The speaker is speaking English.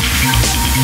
We'll be right back.